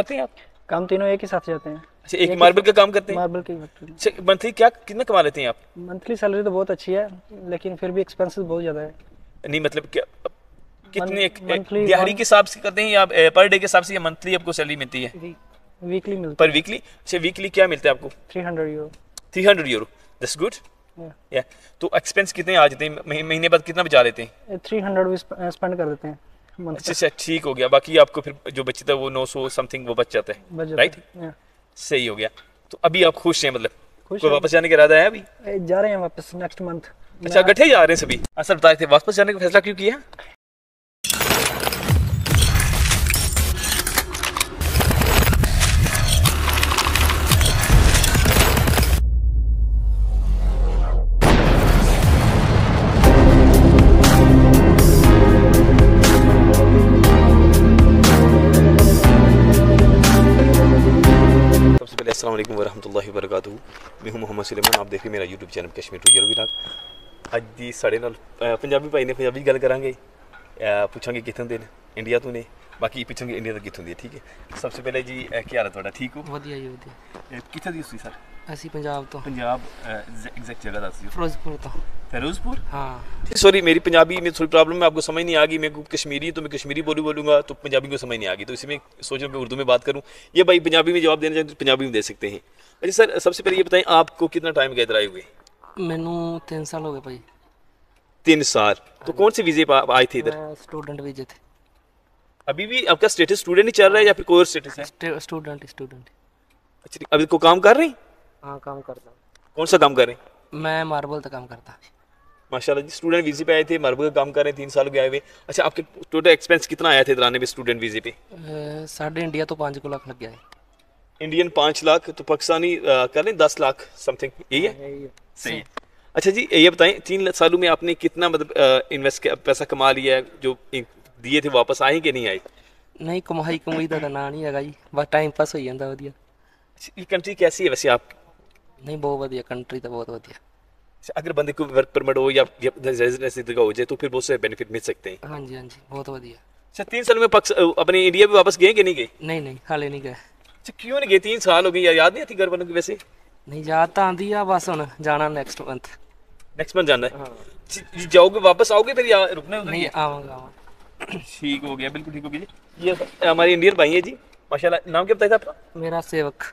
करते हैं आप? काम तीनों एक ही साथ जाते हैं। अच्छा, एक मार्बल का काम करते हैं? मार्बल की फैक्ट्री। मंथली क्या कितना कमा लेते हैं आप? मंथली सैलरी तो बहुत अच्छी है, लेकिन फिर भी एक्सपेंसेस बहुत ज्यादा है। नहीं मतलब क्या कितने दिहाड़ी के हिसाब से करते हैं या पर डे के हिसाब से या मंथली आपको सैलरी मिलती है? वीकली मिलती है। पर वीकली? अच्छा, वीकली क्या मिलता है आपको? 300 यूरो। 300 euro, that's good. या तो एक्सपेंस कितने आ जाते हैं महीने बाद, कितना बचा लेते हैं? 300 स्पेंड कर देते हैं। अच्छा, ठीक हो गया, बाकी आपको फिर जो बचता है वो 900 समथिंग वो बच जाता है, राइट? सही हो गया। तो अभी आप खुश हैं? मतलब कोई वापस जाने का इरादा है? अभी जा रहे हैं वापस नेक्स्ट मंथ। अच्छा, गठे जा रहे हैं सभी? असर बता रहे थे वापस जाने का फैसला क्यों किया? अस्सलामुअलैकुम वरहमतुल्लाहि वबरकातुहू। मैं हूँ मोहम्मद सुलेमान, आप देख रहे हैं मेरा YouTube channel Kashmir to you vlog. अज जी साढ़े नाल पंजाबी भाई ने पंजाबी गल करांगे, पूछांगे कितों दे ने, इंडिया तो ने, बाकी पूछांगे इंडिया तो कितों दे, ठीक है? सबसे पहले जी की हाल है तुहाडा? ठीक हो? वधिया जी वधिया। कितों दी तुसीं सर? असीं पंजाब तो। पंजाब एग्जैक्ट जगह दस दिओ। फिरोजपुर तो। फिरोजपुर? हाँ। सॉरी, मेरी पंजाबी में थोड़ी प्रॉब्लम है, आपको समझ नहीं आ गई। मैं कश्मीरी तो मैं कश्मीरी बोलूँगा तो पंजाबी को समझ नहीं आ गई, तो इसी में सोच रहा हूँ उर्दू में बात करूँ। ये भाई पंजाबी में जवाब देना चाहते तो पंजाबी में दे सकते हैं। अच्छा सर, सबसे पहले ये बताएं आपको कितना टाइम गए इधर आए हुए? मैनू 3 साल हो गए भाई। 3 साल? तो कौन से वीजे पर आए थे इधर? स्टूडेंट वीजे थे। अभी भी आपका स्टेटस स्टूडेंट ही चल रहा है या फिर कोई और स्टेटस है? स्टूडेंट। अच्छा, अभी को काम कर रही? हाँ, काम करता हूँ। कौन सा काम कर रहे हैं? मैं मार्बल का काम करता हूँ। माशाल्लाह जी, स्टूडेंट वीज़े पे आए थे, मार्बल का काम कर रहे हैं, 3 साल के आए हुए। अच्छा, आपके टोटल एक्सपेंस कितना आया था इधर आने पे स्टूडेंट वीज़े पे? साढ़े इंडिया तो 5 लाख लग गया है। इंडियन 5 लाख, तो पाकिस्तानी कर रहे 10 लाख समथिंग, यही है? सही है। अच्छा जी, ये बताएं 3 सालों में आपने कितना मतलब इन्वेस्ट पैसा कमा लिया है? जो दिए थे वापस आए कि नहीं आए? नहीं, कमाई कमाई का ना नहीं है जी, बस टाइम पास हो जाता। वधिया। ये कंट्री कैसी है वैसे आप? नहीं, बहुत बढ़िया कंट्री तो, बहुत बढ़िया। अगर बंदे को वर्क परमिट हो या रेजिडेंसी का हो जाए तो फिर बहुत से बेनिफिट मिल सकते हैं। हाँ जी, हाँ जी, बहुत बढ़िया। अच्छा, 3 साल में अपने इंडिया भी वापस गए कि नहीं गए? नहीं नहीं, हाले नहीं गए। अच्छा, क्यों नहीं गए? 3 साल हो गए, याद नहीं आती घर वालों की? वैसे नहीं, याद तो आती है, बस हम जाना नेक्स्ट मंथ। नेक्स्ट मंथ जाना है? जाओगे वापस, आओगे फिर या रुकना? नहीं, आऊँगा। ठीक हो गया, बिल्कुल ठीक हो गया। ये हमारे इंडियन भाई है जी माशाल्लाह। नाम क्या बताया था आपका? मेरा सेवक।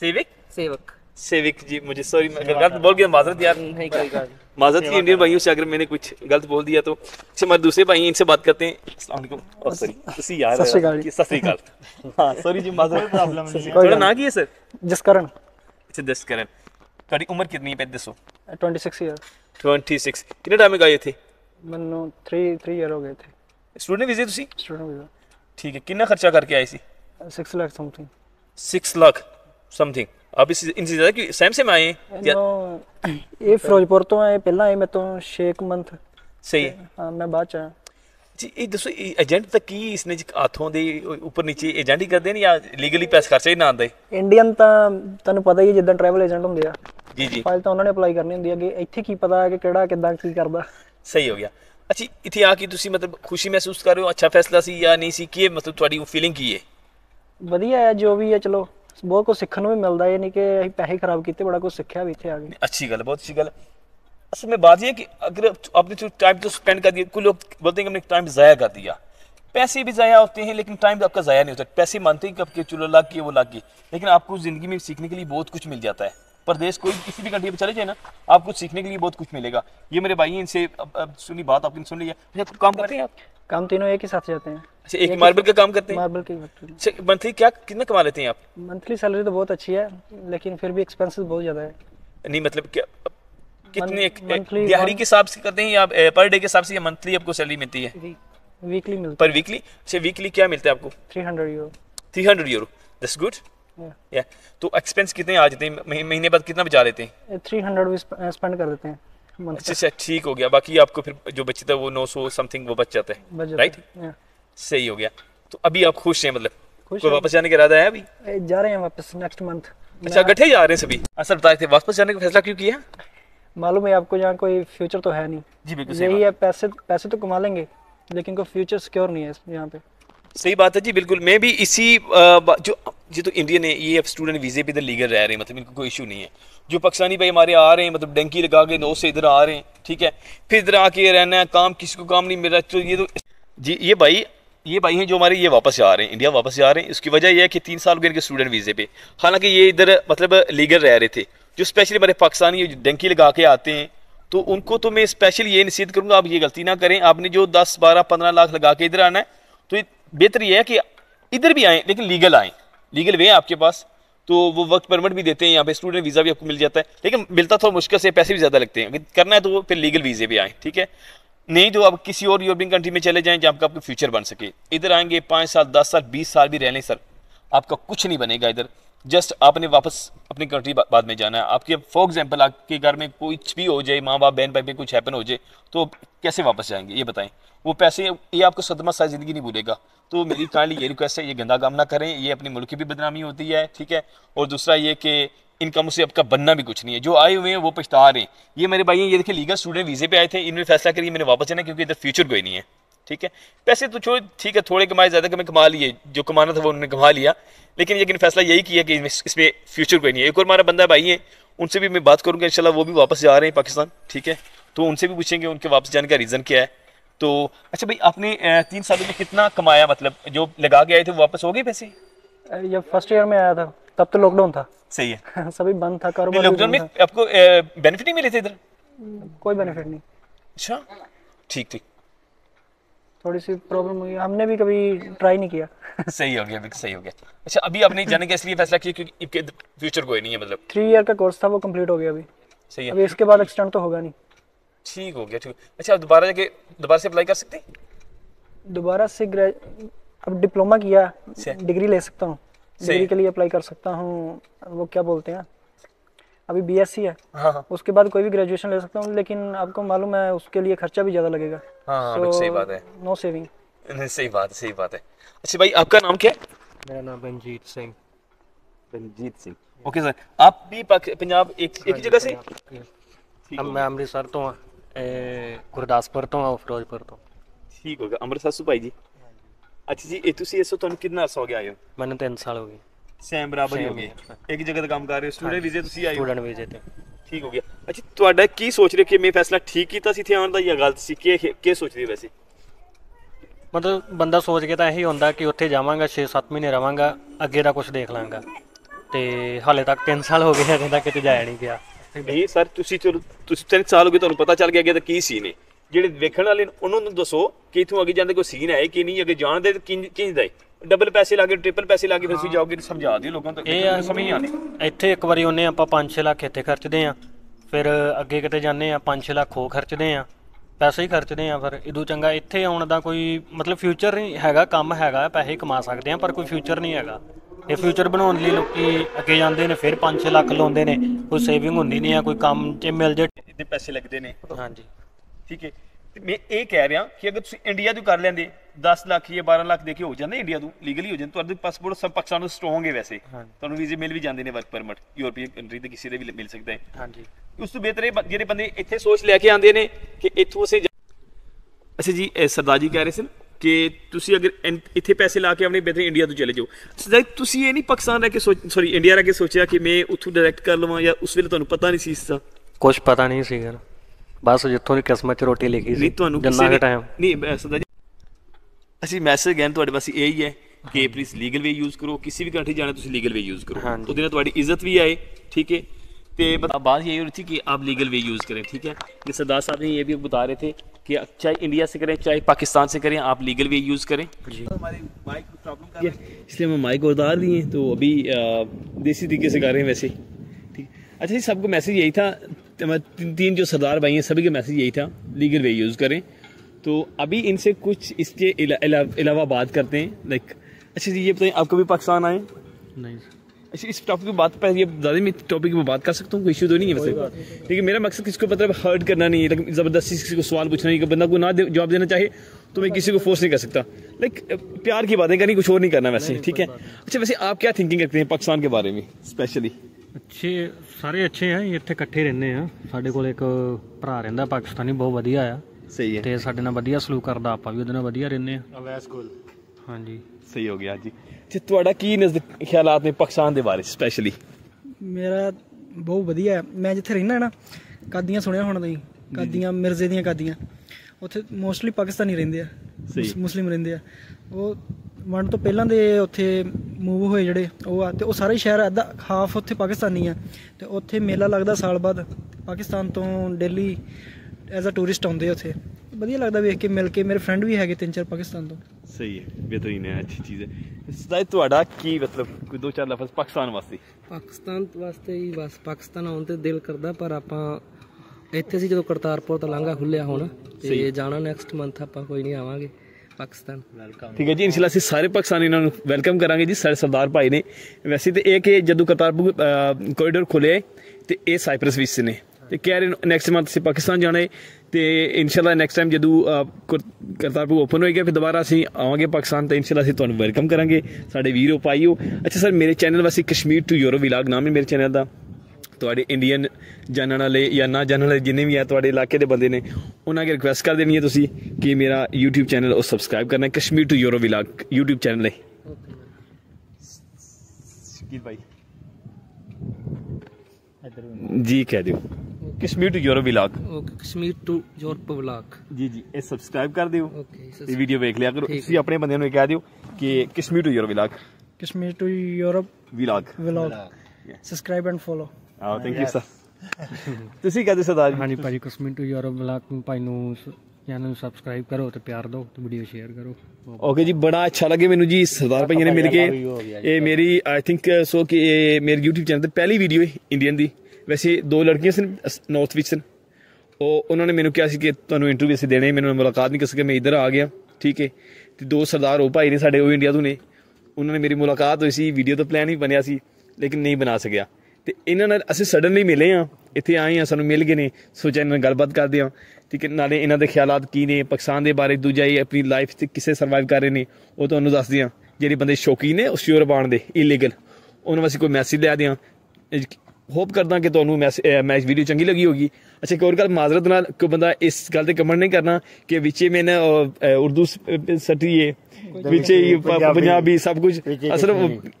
सेवक? सेवक। सेविक जी, मुझे सॉरी गलत बोल गया, माजरत यार। नहीं कोई बात नहीं, माजरत की इंडियन भाइयों से अगर मैंने कुछ गलत बोल दिया तो। अच्छा, हमारे दूसरे भाई इनसे बात करते हैं। अस्सलाम वालेकुम। और सॉरी उसी यार, सत श्री अकाल। हां सॉरी जी, माजरत प्रॉब्लम है। थोड़ा ना की है सर? जसकरण। अच्छा जसकरण, तुम्हारी उम्र कितनी है? 35 26 ईयर। 26 कितने टाइम में गए थे? मनो 3 ईयर हो गए थे। Student visa? तुसी स्टूडेंट वीजा, ठीक है। कितना खर्चा करके आए सी? 6 लाख समथिंग। 6 लाख समथिंग। आप इस इनसे ज़्यादा कि सेम सेम आए हैं? ये फिरोजपुर तो आए, पहला आए मैं तो 6 मंथ। सही है। हाँ, मैं बाद च आया जी। ये दसो एजेंट तक की इसने हाथों दे ऊपर नीचे एजेंट ही करते हैं या लीगली पैसे खर्चा ही ना आंदे? इंडियन तो तुहानू पता ही है जिदा ट्रैवल एजेंट होंगे जी जी, फाइल तो उन्होंने अप्लाई करनी होंगी है कि इत्थे की पता कि किहड़ा किदां की करदा। सही हो गया। अच्छा, इत्थे आ के तुसीं मतलब खुशी महसूस कर रहे हो? अच्छा फैसला सी या नहीं सी? कि मतलब तुहाडी फीलिंग की है? वधिया है, जो भी है, चलो बहुत कुछ सीखने भी मिलता है, नहीं कि अभी पैसे खराब किए, बड़ा कुछ सीखा भी इतने आ गए। अच्छी गल, बहुत अच्छी गल। असल में बात यह है कि अगर आपने जो टाइम तो स्पेंड कर दिया, कुछ लोग बोलते हैं कि हमने टाइम ज़ाया कर दिया, पैसे भी ज़ाया होते हैं लेकिन टाइम आपका ज़ाया नहीं होता। पैसे मानते हैं कि आपके चलो लग गए वो लग गए, लेकिन आपको ज़िंदगी में सीखने के लिए बहुत कुछ मिल जाता है। परदेश कोई किसी भी कंट्री में चले जाए ना, आपको सीखने के लिए बहुत कुछ मिलेगा। ये मेरे भाई इनसे सुनी बात, आपने सुन ली है। अच्छा, कुछ काम करते हैं आप? काम तीनों एक ही साथ जाते हैं। अच्छा, एक मार्बल का काम करते हैं? मार्बल की फैक्ट्री। मंथली क्या कितना कमा लेते हैं आप? मंथली सैलरी तो बहुत अच्छी है, लेकिन फिर भी एक्सपेंसेस बहुत ज्यादा है। नहीं मतलब क्या कितने दिहाड़ी के हिसाब से करते हैं या पर डे के हिसाब से या मंथली आपको सैलरी मिलती है? वीकली मिलती है। पर वीकली? अच्छा, वीकली क्या मिलता है आपको? 300 यूरो। 300 euro, that's good. या तो एक्सपेंस कितने आ जाते हैं महीने बाद, कितना बचा लेते हैं? 300 स्पेंड कर देते हैं। अच्छा, ठीक हो गया, बाकी आपको फिर जो बचता है वो 900 समथिंग वो बच जाता है, राइट? सही हो गया। तो अभी आप खुश हैं? मतलब कोई वापस जाने का इरादा है? अभी जा रहे हैं वापस नेक्स्ट मंथ। अच्छा, गठे जा रहे हैं सभी? असर बता रहे थे वापस जाने का फैसला क्यों किया? मालूम है आपको यहाँ कोई फ्यूचर तो है नहीं जी, बिल्कुल यही है। पैसे पैसे तो कमा लेंगे, लेकिन कोई फ्यूचर सिक्योर नहीं है यहाँ पे। सही बात है जी, बिल्कुल। मैं भी इसी जो तो इंडियन है ये स्टूडेंट वीज़े पे इधर लीगल रह रहे हैं, मतलब इनको कोई इशू नहीं है। जो पाकिस्तानी भाई हमारे आ रहे हैं, मतलब डंकी लगा के नौ से इधर आ रहे हैं, ठीक है, फिर इधर आके रहना है, काम किसी को काम नहीं मिल रहा। तो ये तो जी ये भाई हैं जो हमारे ये वापस आ रहे हैं, इंडिया वापस आ रहे हैं। उसकी वजह यह है कि 3 साल के इनके स्टूडेंट वीज़े पे, हालांकि ये इधर मतलब लीगल रह रहे थे। जो स्पेशली हमारे पाकिस्तानी डंकी लगा के आते हैं, तो उनको तो मैं स्पेशल ये नसीहत करूँगा, आप ये गलती ना करें। आपने जो 10-12-15 लाख लगा के इधर आना है, तो बेहतर ये है कि इधर भी आएँ, लेकिन लीगल आएँ। लीगल वे है आपके पास, तो वो वर्क परमिट भी देते हैं, यहाँ पे स्टूडेंट वीज़ा भी आपको मिल जाता है, लेकिन मिलता थोड़ा मुश्किल से, पैसे भी ज़्यादा लगते हैं। अगर करना है तो वो फिर लीगल वीज़े पे आएँ, ठीक है। नहीं तो आप किसी और यूरोपियन कंट्री में चले जाएँ जहाँ आपका फ्यूचर बन सके। इधर आएंगे 5 साल 10 साल 20 साल भी रहने सर, आपका कुछ नहीं बनेगा इधर। जस्ट आपने वापस अपनी कंट्री बाद में जाना है। आपके फॉर एग्जाम्पल आपके घर में कुछ भी हो जाए, माँ बाप बहन भाई पे कुछ हैपन हो जाए, तो कैसे वापस जाएंगे ये बताएं। वो पैसे ये आपको सदमा सारी ज़िंदगी नहीं भूलेगा। तो मेरी काइंडली ये रिक्वेस्ट है, ये गंदा काम ना करें, ये अपने मुल्क की भी बदनामी होती है, ठीक है। और दूसरा ये कि इनकम से आपका बनना भी कुछ नहीं है। जो आए हुए हैं वो पछता रहे हैं। ये मेरे भाई ये देखिए लीगल स्टूडेंट वीज़े पे आए थे, इन्होंने फैसला करिए मैंने वापस जाना, क्योंकि इधर फ्यूचर कोई नहीं है, ठीक है। पैसे तो छोड़, ठीक है, थोड़े कमाए, ज़्यादा कमा लिए, जो कमाना था वो उन्होंने कमा लिया, लेकिन फैसला यही किया कि इसमें फ्यूचर कोई नहीं है। एक और हमारा बंदा भाई है, उनसे भी मैं बात करूँगा इंशाल्लाह, वो भी वापस जा रहे हैं पाकिस्तान, ठीक है। तो उनसे भी पूछेंगे उनके वापस जाने का रीज़न क्या है। तो अच्छा भाई, आपने 3 सालों में कितना कमाया, मतलब जो लगा के आए थे वापस हो गए पैसे? जब फर्स्ट ईयर में आया था तब तो लॉकडाउन था, सही है, सभी बंद था कारोबार। लॉकडाउन में आपको बेनिफिट नहीं मिले थे इधर? कोई बेनिफिट नहीं। अच्छा, ठीक, थोड़ी सी प्रॉब्लम हुई, हमने भी कभी ट्राई नहीं किया। सही हो गया, सही हो गया। अच्छा, अभी आपने जाने का इसलिए फैसला किया क्योंकि फ्यूचर कोई नहीं है? मतलब 3 ईयर का कोर्स था, वो कंप्लीट हो गया अभी, सही है। अभी इसके बाद एक्सटेंड तो होगा नहीं, ठीक हो गया, ठीक। अच्छा, आप दोबारा जाके दोबारा से अप्लाई कर सकते हैं? दोबारा से अब डिप्लोमा किया, डिग्री ले सकता हूँ, डिग्री के लिए अप्लाई कर सकता हूँ। वो क्या बोलते हैं, अभी बीएससी है, हाँ। उसके बाद कोई भी ग्रेजुएशन ले सकता हूँ, लेकिन आपको मालूम है उसके लिए खर्चा भी ज़्यादा लगेगा। हाँ, तो सही बात है, नो सेविंग। सही बात है, सही बात है। अच्छा भाई, आपका नाम क्या है? मेरा नाम बनजीत सिंह। Banjeet Singh, okay sir. आप भी पंजाब एक ही जगह से? अब मैं अमृतसर तो हूँ, गुरदासपुर तो और फिरोजपुर तो। ठीक हो गया, अमृतसर से भाई जी। अच्छा जी, ਤੁਸੀਂ ਇਸੋ ਤੁਹਾਨੂੰ ਕਿੰਨਾ ਅਰਸਾ ਹੋ ਗਿਆ ਆਏ ਹੋ? ਮੈਨੂੰ 3 ਸਾਲ ਹੋ ਗਏ। ਸੇਮ ਬਰਾਬਰ ਹੀ ਹੋ ਗਏ, ਇੱਕ ਜਗ੍ਹਾ ਤੇ ਕੰਮ ਕਰ ਰਹੇ ਹੋ। ਸਟੂਡੈਂਟ ਵੀਜ਼ੇ ਤੁਸੀਂ ਆਏ? ਸਟੂਡੈਂਟ ਵੀਜ਼ੇ ਤੇ। ਠੀਕ ਹੋ ਗਿਆ। ਅੱਛਾ, ਤੁਹਾਡਾ ਕੀ ਸੋਚ ਰਹੇ ਕਿ ਮੈਂ ਫੈਸਲਾ ਠੀਕ ਕੀਤਾ ਸੀ ਇੱਥੇ ਆਉਣ ਦਾ ਜਾਂ ਗਲਤ ਸੀ? ਕੀ ਸੋਚ ਰਹੇ ਵੈਸੇ? ਮਤਲਬ ਬੰਦਾ ਸੋਚ ਕੇ ਤਾਂ ਇਹੀ ਹੁੰਦਾ ਕਿ ਉੱਥੇ ਜਾਵਾਂਗਾ 6-7 ਮਹੀਨੇ ਰਵਾਂਗਾ, ਅੱਗੇ ਦਾ ਕੁਝ ਦੇਖ ਲਾਂਗਾ, ਤੇ ਹਾਲੇ ਤੱਕ 3 ਸਾਲ ਹੋ ਗਏ ਅਜੇ ਤੱਕ ਕਿਤੇ ਜਾਇਆ ਨਹੀਂ ਗਿਆ। ਨਹੀਂ ਸਰ, ਤੁਸੀਂ ਚਲੋ ਤੁਸੀਂ 3 ਸਾਲ ਹੋ ਗਏ, ਤੁਹਾਨੂੰ ਪਤਾ ਚੱਲ ਗਿਆ ਅੱਗੇ ਤਾਂ ਕੀ ਸੀਨ ਹੈ। ਜਿਹੜੇ ਵੇਖਣ ਵਾਲੇ ਉਹਨਾਂ ਨੂੰ ਦੱਸੋ ਕਿ ਇਥੋਂ ਅੱਗੇ ਜਾਂਦੇ ਕੋਈ ਸੀਨ ਹੈ ਕਿ ਨਹੀਂ, ਅੱਗੇ ਜਾਣਦੇ ਕਿੰਝ ਦਾ ਹੈ। ਡਬਲ ਪੈਸੇ ਲਾ ਕੇ ਟ੍ਰਿਪਲ ਪੈਸੇ ਲਾ ਕੇ ਫਿਰ ਤੁਸੀਂ ਜਾਓਗੇ, ਸਮਝਾ ਦਿਓ ਲੋਕਾਂ ਨੂੰ, ਇਹ ਸਮਝ ਨਹੀਂ ਆਉਂਦੀ। ਇੱਥੇ ਇੱਕ ਵਾਰੀ ਉਹਨੇ ਆਪਾਂ 5-6 ਲੱਖ ਇੱਥੇ ਖਰਚਦੇ ਆ, ਫਿਰ ਅੱਗੇ ਕਿਤੇ ਜਾਂਦੇ ਆ 5-6 ਲੱਖ ਹੋ ਖਰਚਦੇ ਆ, ਪੈਸੇ ਹੀ ਖਰਚਦੇ ਆ। ਫਿਰ ਇਦੋਂ ਚੰਗਾ ਇੱਥੇ ਆਉਣ ਦਾ ਕੋਈ ਮਤਲਬ ਫਿਊਚਰ ਨਹੀਂ ਹੈਗਾ। ਕੰਮ ਹੈਗਾ, ਪੈਸੇ ਕਮਾ ਸਕਦੇ ਆ, ਪਰ ਕੋਈ ਫਿਊਚਰ ਨਹੀਂ ਹੈਗਾ। ਇਹ ਫਿਊਚਰ ਬਣਾਉਣ ਲਈ ਲੋਕੀ ਅੱਗੇ ਜਾਂਦੇ ਨੇ, ਫਿਰ 5-6 ਲੱਖ ਲਾਉਂਦੇ ਨੇ, ਕੋਈ ਸੇਵਿੰਗ ਹੁੰਦੀ ਨਹੀਂ ਆ, ਕੋਈ ਕੰਮ ਜੇ ਮਿਲ ਜੇ ਇੰਨੇ ਪੈਸੇ ਲੱਗਦੇ ਨੇ। ਹਾਂਜੀ, ਠੀਕ ਹੈ। ਤੇ ਮੈਂ ਇਹ ਕਹਿ ਰਿਹਾ ਕਿ ਅਗਰ ਤੁਸੀਂ ਇੰਡੀਆ ਤੋਂ ਕਰ ਲੈਂਦੇ 10 ਲੱਖ ਜਾਂ 12 ਲੱਖ ਦੇ ਕੇ ਹੋ ਜਾਂਦੇ, ਇੰਡੀਆ ਤੋਂ ਲੀਗਲੀ ਹੋ ਜਾਂਦੇ, ਤੁਹਾਡੇ ਪਾਸਪੋਰਟ ਸਭ ਪਾਕਿਸਤਾਨ ਤੋਂ ਸਟਰੋਂਗ ਹੈ ਵੈਸੇ, ਤੁਹਾਨੂੰ ਵੀਜ਼ੇ ਮਿਲ ਵੀ ਜਾਂਦੇ ਨੇ, ਵਰਕ ਪਰਮਿਟ ਯੂਰਪੀਅਨ ਕੰਟਰੀ ਤੇ ਕਿਸੇ ਦੇ ਵੀ ਮਿਲ ਸਕਦਾ ਹੈ। ਹਾਂਜੀ, ਉਸ ਤੋਂ ਬਿਹਤਰ ਜਿਹੜੇ ਬੰਦੇ ਇੱਥੇ ਸੋਚ ਲੈ ਕੇ ਆਉਂਦੇ ਨੇ ਕਿ ਇੱਥੋਂ ਅਸੀਂ। ਅੱਛਾ ਜੀ, ਸਰਦਾਰ ਜੀ ਕਹਿ ਰਹੇ ਸਨ ਕਿ ਤੁਸੀਂ ਅਗਰ ਇੱਥੇ ਪੈਸੇ ਲਾ ਕੇ ਆਪਣੇ ਬਿਹਤਰ ਇੰਡੀਆ ਤੋਂ ਚਲੇ ਜਾਓ। ਸਰ, ਤੁਸੀਂ ਇਹ ਨਹੀਂ ਪਾਕਿਸਤਾਨ ਰਹਿ ਕੇ ਸੌਰੀ ਇੰਡੀਆ ਰਹਿ ਕੇ ਸੋਚਿਆ ਕਿ ਮੈਂ ਉੱਥੋਂ ਡਾਇਰੈਕਟ ਕਰ ਲਵਾਂ, ਜਾਂ ਉਸ ਵੇਲੇ ਤੁਹਾਨੂੰ ਪਤਾ ਨਹੀਂ ਸੀ ਇਸ ਦਾ? ਕੁਛ ਪਤਾ ਨਹੀਂ ਸੀਗਾ, ਬਸ ਜਿੱਥੋਂ ਦੀ ਕਿਸਮਤ 'ਚ ਰੋਟੀ ਲਿਖੀ ਸੀ ਤੁਹਾਨੂੰ ਜੰਨਾ ਦਾ ਟਾਈਮ ਨਹੀਂ। ਸਦਾ ਜੀ, ਅਸੀਂ ਮੈਸੇਜ ਗਏ ਤੁਹਾਡੇ ਪਾਸ ਇਹ ਹੀ ਹੈ ਕਿ ਪਲੀਜ਼ ਲੀਗਲ ਵੇ ਯੂਜ਼ ਕਰੋ, ਕਿਸੇ ਵੀ ਕੰਟਰੀ ਜਾਣਾ ਤੁਸੀਂ ਲੀਗਲ ਵੇ ਯੂਜ਼ ਕਰੋ, ਉਹਦੇ ਨਾਲ ਤੁਹਾਡੀ ਇੱਜ਼ਤ ਵੀ ਆਏ, ਠੀਕ ਹੈ। तो बात यही हो रही थी कि आप लीगल वे यूज़ करें, ठीक है। कि सरदार साहब ने ये भी बता रहे थे कि चाहे इंडिया से करें चाहे पाकिस्तान से करें, आप लीगल वे यूज़ करें। हमारे माइक को प्रॉब्लम कर रही है, इसलिए हम माइक को उतार दिए, तो अभी देसी तरीके से कर रहे हैं वैसे, ठीक। अच्छा जी, सबको मैसेज यही था, तीन जो सरदार भाई हैं सभी का मैसेज यही था लीगल वे यूज़ करें। तो अभी इनसे कुछ इसके अलावा बात करते हैं। लाइक अच्छा जी, ये बताइए आप कभी पाकिस्तान आए? नहीं। अच्छा, इस टॉपिक में बात पर ये दादी मैं टॉपिक में बात कर सकता हूँ, कोई इशू तो नहीं है वैसे, लेकिन मेरा मकसद किसी को मतलब हर्ट करना नहीं है, लेकिन ज़बरदस्ती किसी को सवाल पूछना नहीं है। बंदा को ना जवाब देना चाहिए तो मैं किसी को फोर्स नहीं कर सकता, लाइक प्यार की बातें करनी, कुछ और नहीं करना वैसे, ठीक है। अच्छा, वैसे आप क्या थिंकिंग रखते हैं पाकिस्तान के बारे में स्पेशली? अच्छे सारे अच्छे हैं, इतने इकट्ठे रहने हैं। साढ़े को एक भरा रहा पाकिस्तानी, बहुत वधिया है, सही है, तो साढ़े नाल वधिया सलूक करदा, आपां भी उहदे नाल वधिया रहने। हाँ जी सही हो गया जी। थोड़ा की नज़दीक ख्यालात ने पाकिस्तान के बारे स्पैशली? मेरा बहुत वधिया है, मैं जिथे रहना ना कादियाँ सुनिया होना तुम, कादियाँ मिर्जे दियाँ कादियाँ उत्थे मोस्टली पाकिस्तानी रहिंदे आ, मुस्लिम रहिंदे आ। वो वंड तो पहला दे उत्थे मूव होए जिहड़े ओह आ ते ओह सारा शहर अद्धा हाफ उत्थे पाकिस्तानी आ ते उत्थे मेला लगदा साल बाद, पाकिस्तान तो डेली एज अ टूरिस्ट आउंदे उत्थे, वधिया लगदा वेख के। मिल के मेरे फ्रेंड भी हैगे तीन चार पाकिस्तान तो। सही है, बेहतरीन है, अच्छी चीज़ है। सदाई तुहाडा की मतलब कोई दो चार लफ्ज़ पाकिस्तान वास्ते? पाकिस्तान वास्ते ही बस पाकिस्तान आउण ते दिल करदा पर आपां ਇੱਥੇ ਸੀ ਜਦੋਂ ਕਰਤਾਰਪੁਰ ਤੋਂ ਲਾਂਘਾ ਖੁੱਲਿਆ ਹੁਣ ਤੇ ਜਾਣਾ ਨੈਕਸਟ ਮੰਥ ਆਪਾਂ ਕੋਈ ਨਹੀਂ ਆਵਾਂਗੇ ਪਾਕਿਸਤਾਨ। ਵੈਲਕਮ। ਠੀਕ ਹੈ ਜੀ, ਇਨਸ਼ਾਅੱਲਾ ਅਸੀਂ ਸਾਰੇ ਪਾਕਿਸਤਾਨੀ ਇਹਨਾਂ ਨੂੰ ਵੈਲਕਮ ਕਰਾਂਗੇ ਜੀ। ਸਾਡੇ ਸਰਦਾਰ ਭਾਈ ਨੇ ਵੈਸੇ ਤੇ ਇਹ ਕਿ ਜਦੋਂ ਕਰਤਾਰਪੁਰ ਕੋਰੀਡੋਰ ਖੁੱਲੇ ਤੇ ਇਹ ਸਾਈਪਰਸ ਵਿੱਚ ਨੇ ਤੇ ਕਹਿ ਰਹੇ ਨੈਕਸਟ ਮੰਥ ਅਸੀਂ ਪਾਕਿਸਤਾਨ ਜਾਣਾ ਹੈ ਤੇ ਇਨਸ਼ਾਅੱਲਾ ਨੈਕਸਟ ਟਾਈਮ ਜਦੋਂ ਕਰਤਾਰਪੁਰ ਓਪਨ ਹੋਏਗਾ ਫਿਰ ਦੁਬਾਰਾ ਅਸੀਂ ਆਵਾਂਗੇ ਪਾਕਿਸਤਾਨ ਤੇ ਇਨਸ਼ਾਅੱਲਾ ਅਸੀਂ ਤੁਹਾਨੂੰ ਵੈਲਕਮ ਕਰਾਂਗੇ ਸਾਡੇ ਵੀਰੋ ਭਾਈਓ। ਅੱਛਾ ਸਰ ਮੇਰੇ ਚੈਨਲ ਵਾਸੀ ਕਸ਼ਮੀਰ ਟੂ ਯੂ ਵਲੌਗ ਨਾਮ ਹੈ ਮੇਰੇ चैनल ਦਾ। ਤੁਹਾਡੇ ਇੰਡੀਅਨ ਜਾਣਨ ਵਾਲੇ ਜਾਂ ਨਾ ਜਾਣਨ ਵਾਲੇ ਜਿੰਨੇ ਵੀ ਆ ਤੁਹਾਡੇ ਇਲਾਕੇ ਦੇ ਬੰਦੇ ਨੇ ਉਹਨਾਂ ਕੇ ਰਿਕੁਐਸਟ ਕਰ ਦੇਣੀ ਹੈ ਤੁਸੀਂ ਕਿ ਮੇਰਾ YouTube ਚੈਨਲ ਉਹ ਸਬਸਕ੍ਰਾਈਬ ਕਰਨਾ ਹੈ, Kashmir to euro vlog YouTube channel ਹੈ। ਸ਼ਕੀਲ ਭਾਈ जी कह दियो Kashmir to euro vlog. Okay Kashmir to euro vlog जी जी ए सब्सक्राइब कर दियो। ओके ये वीडियो देख लिया करो, इसी अपने बंदे ਨੂੰ ਕਹਿ ਦਿਓ ਕਿ Kashmir to euro vlog, Kashmir to euro vlog subscribe and follow. ਆਹ ਥੈਂਕ ਯੂ ਸਰ। ਤੁਸੀਂ ਕਹਦੇ ਸਰਦਾਰ? ਹਾਂਜੀ ਭਾਜੀ ਕਸ਼ਮੀਰ ਟੂ ਯੂਰਪ ਵਲੌਗ ਨੂੰ ਭਾਈ ਨੂੰ ਚੈਨਲ ਨੂੰ ਸਬਸਕ੍ਰਾਈਬ ਕਰੋ ਤੇ ਪਿਆਰ ਦਿਓ ਤੇ ਵੀਡੀਓ ਸ਼ੇਅਰ ਕਰੋ। ਓਕੇ ਜੀ ਬੜਾ ਅੱਛਾ ਲੱਗੇ ਮੈਨੂੰ ਜੀ ਸਰਦਾਰ ਭਾਈ ਨੇ ਮਿਲ ਕੇ। ਇਹ ਮੇਰੀ ਆਈ ਥਿੰਕ ਸੋ ਕਿ ਇਹ ਮੇਰੀ YouTube ਚੈਨਲ ਤੇ ਪਹਿਲੀ ਵੀਡੀਓ ਹੈ ਇੰਡੀਅਨ ਦੀ। ਵੈਸੇ ਦੋ ਲੜਕੀਆਂ ਸਨ ਨੌਰਥ ਵਿੱਚ ਸਨ, ਉਹ ਉਹਨਾਂ ਨੇ ਮੈਨੂੰ ਕਿਹਾ ਸੀ ਕਿ ਤੁਹਾਨੂੰ ਇੰਟਰਵਿਊ ਅਸੀਂ ਦੇਣਾ, ਮੈਨੂੰ ਮੁਲਾਕਾਤ ਨਹੀਂ ਕਰ ਸਕਿਆ, ਮੈਂ ਇੱਧਰ ਆ ਗਿਆ। ਠੀਕ ਹੈ ਤੇ ਦੋ ਸਰਦਾਰ ਉਹ ਭਾਈ ਨੇ ਸਾਡੇ ਉਹ ਇੰਡੀਆ ਤੋਂ ਨੇ, ਉਹਨਾਂ ਨੇ ਮੇਰੀ ਮੁਲਾਕਾਤ ਹੋਈ ਸੀ, ਵੀਡੀਓ ਦਾ ਪਲਾਨ ਹੀ ਬਣਿਆ ਸੀ ਲੇਕਿਨ ਨਹੀਂ ਬਣਾ ਸਕਿਆ। तो इन्होंने असं सडनली मिले हाँ, इतने आए हाँ, सूँ मिल गए ने, सोचा इन्होंने गलबात करते हाँ। ठीक है नाले इन्हों के ख्याल की ने पाकिस्तान के बारे, दूजा ही अपनी लाइफ से किसे सर्वाइव कर रहे हैं वो तो दसते हैं। जे बंदे शौकीन ने उस यूरोप आने के इलीगल उन्होंने असं कोई मैसेज लिया दें। होप करदा कि तुहानू मैच वीडियो चंगी लगी होगी। अच्छा एक होर गल माजरत नाल कोई बंदा इस गल ते कमेंट नहीं करना कि विच मैंने उर्दू सटी है विच पंजाबी सब कुछ, असल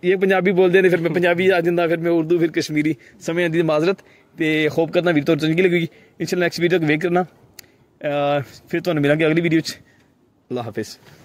ये पंजाबी बोलते हैं फिर मैं पंजाबी आ जाता, फिर मैं उर्दू, फिर कश्मीरी समझ आती माजरत। तो होप करना वीडियो तुहानू चंगी लगेगी। इंशाअल्लाह नैक्सट वीडियो वेट करना, फिर तुहानू मिलांगे अगली वीडियो। अल्लाह हाफिज़।